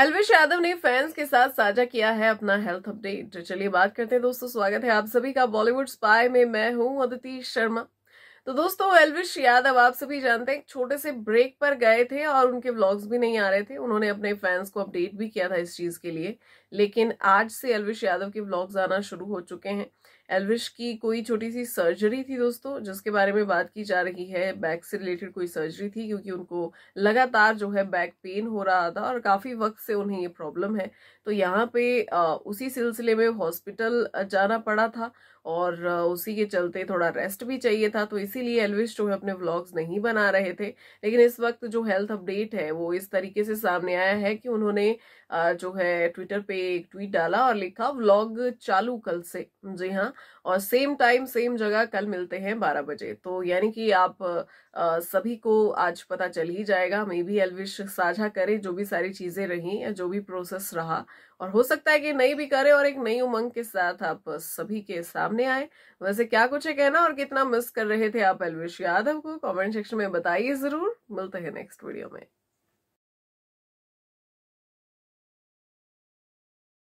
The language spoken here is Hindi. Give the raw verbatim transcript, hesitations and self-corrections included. एल्विश यादव ने फैंस के साथ साझा किया है अपना हेल्थ अपडेट। चलिए बात करते हैं दोस्तों। स्वागत है आप सभी का बॉलीवुड स्पाई में, मैं हूं अदिति शर्मा। तो दोस्तों, एल्विश यादव आप सभी जानते हैं एक छोटे से ब्रेक पर गए थे और उनके व्लॉग्स भी नहीं आ रहे थे। उन्होंने अपने फैंस को अपडेट भी किया था इस चीज के लिए, लेकिन आज से एल्विश यादव के व्लॉग्स आना शुरू हो चुके हैं। एल्विश की कोई छोटी सी सर्जरी थी दोस्तों, जिसके बारे में बात की जा रही है। बैक से रिलेटेड कोई सर्जरी थी, क्योंकि उनको लगातार जो है बैक पेन हो रहा था और काफ़ी वक्त से उन्हें ये प्रॉब्लम है। तो यहाँ पे आ, उसी सिलसिले में हॉस्पिटल जाना पड़ा था और उसी के चलते थोड़ा रेस्ट भी चाहिए था। तो इसीलिए एल्विश जो है अपने व्लॉग्स नहीं बना रहे थे। लेकिन इस वक्त जो हेल्थ अपडेट है वो इस तरीके से सामने आया है कि उन्होंने जो है ट्विटर पे एक ट्वीट डाला और लिखा व्लॉग चालू कल से। जी हाँ, और सेम टाइम सेम जगह कल मिलते हैं बारह बजे। तो यानी कि आप आ, सभी को आज पता चल ही जाएगा। मैं भी एल्विश साझा करे जो भी सारी चीजें रही या जो भी प्रोसेस रहा, और हो सकता है कि नई भी करे और एक नई उमंग के साथ आप सभी के सामने आए। वैसे क्या कुछ है कहना और कितना मिस कर रहे थे आप एल्विश यादव को, कमेंट सेक्शन में बताइए जरूर। मिलते हैं नेक्स्ट वीडियो में।